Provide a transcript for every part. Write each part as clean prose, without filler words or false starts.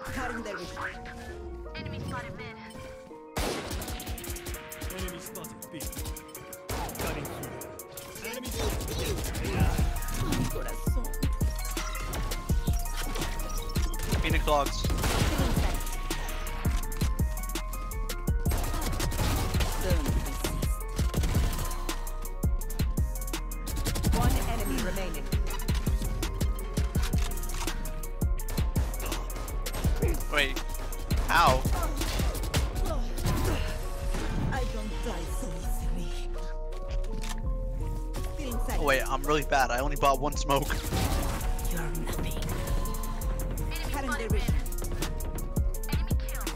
Cutting their retreat. Enemy spotted mid. Enemy spotted B. Cutting through. Enemy spotted B. Phoenix logs. Wait, how? I don't die so easily. Oh wait, I'm really bad. I only bought one smoke. You're nothing. Enemy killed.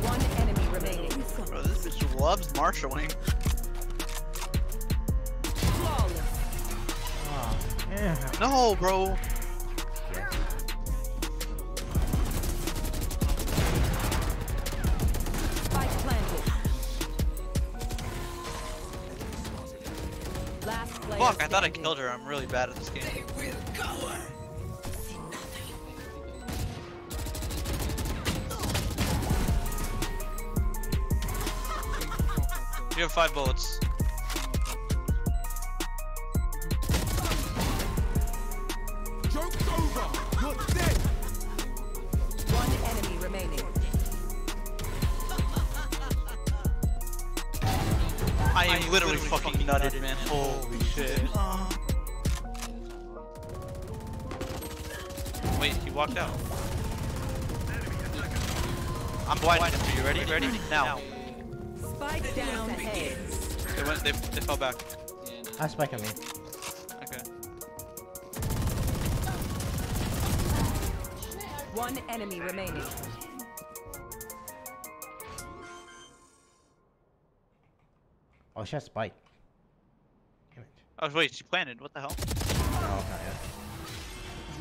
One enemy remaining. Bro, this bitch loves marshalling. Oh, yeah. No, bro. Fuck, I thought I killed her. I'm really bad at this game. They will go her. You have 5 bullets. Joke's over! Not dead! One enemy remaining. I am literally fucking nutted, man. Holy shit. Wait, he walked out. I'm blinded for you. Ready? Ready? Now. Spike down ahead. They fell back. I spike at me. Okay. One enemy remaining. Oh, she has spike. Damn it. Oh, wait, she planted. What the hell? Oh, okay, yeah.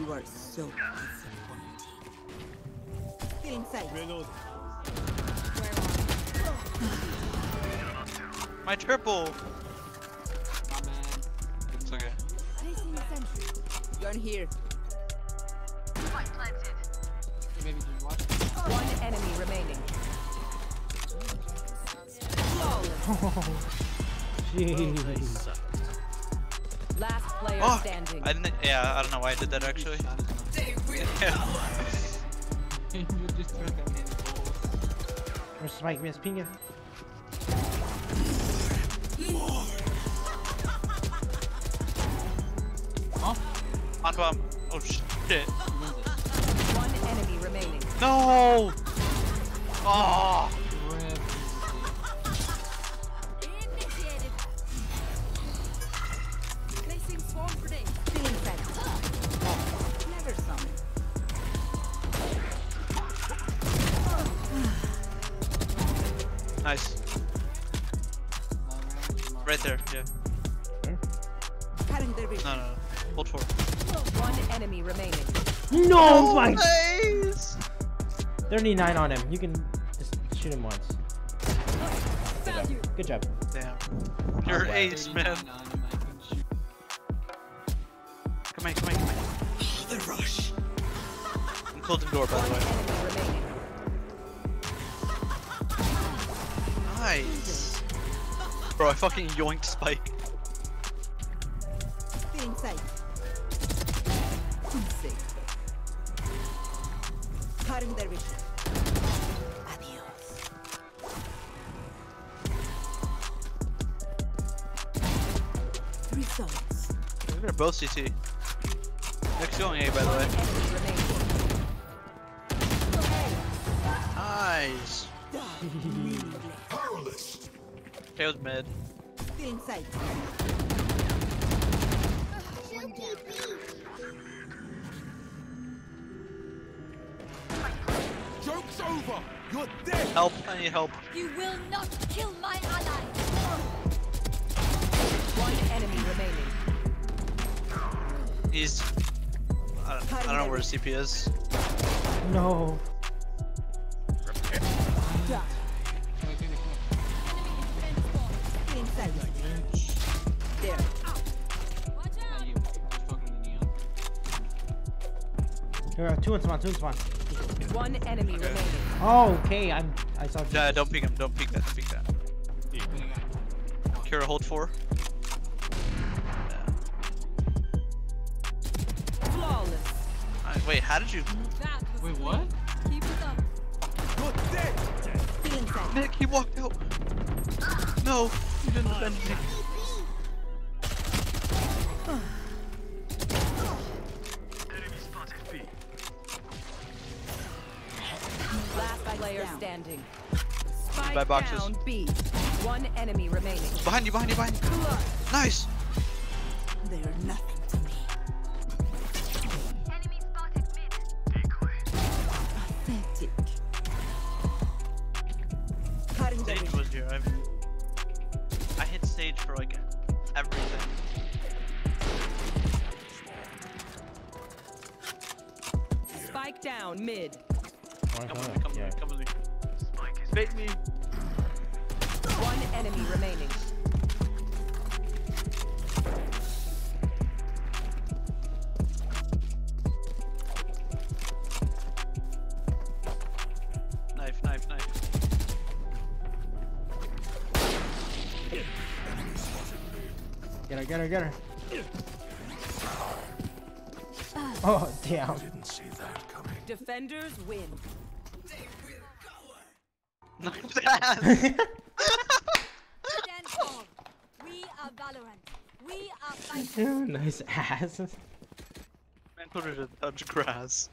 You are so disappointing. Get inside. My triple! My man. It's okay. Gun here. Spike planted. Maybe just watch. One enemy remaining. Jeez. Last player standing. I don't know why I did that actually. You just threw them in. Where's Spike? Miss Pinga. Huh? On bomb. Oh shit. One enemy remaining. No. Oh. Nice. Right there, yeah. No. Hold forward. One enemy remaining. No, my face! 39 on him. You can just shoot him once. Good job. Damn. You're ace, man. Come here. The rush. I'm closing the door, by the way. Nice. Bro, I fucking yoinked Spike. They're both CT. Next going A, by the way. Nice. Powerless. Tails mid. Inside. Joke's over. You're dead. Help! I need help. You will not kill my ally. One enemy remaining. He's. I don't know where his CP is. No. There. Watch out. Two in spawn, two in spawn. One enemy remaining. Oh, okay, I saw. Yeah, don't peek him, don't peek that, don't peek that. Kira, hold four. Flawless. Wait, how did you? Wait, what? Keep it up. Good. Nick, he walked out. No, you didn't defend me. Enemy spotted B. Last player standing. Spike down B. One enemy remaining. Behind you, behind you, behind you. Nice. They are nothing to me. Enemy spotted mid. Pathetic. Sage was here. I hit Sage for like everything. Spike down mid. Come with me, come with me, come with me. Spike is bait me. One enemy remaining. Knife, knife, knife. Get her, get her, get her. Oh, damn. I didn't see that coming. Defenders win. They will cower. Valorant. We are fighting. Nice ass. Man, put it in touch grass.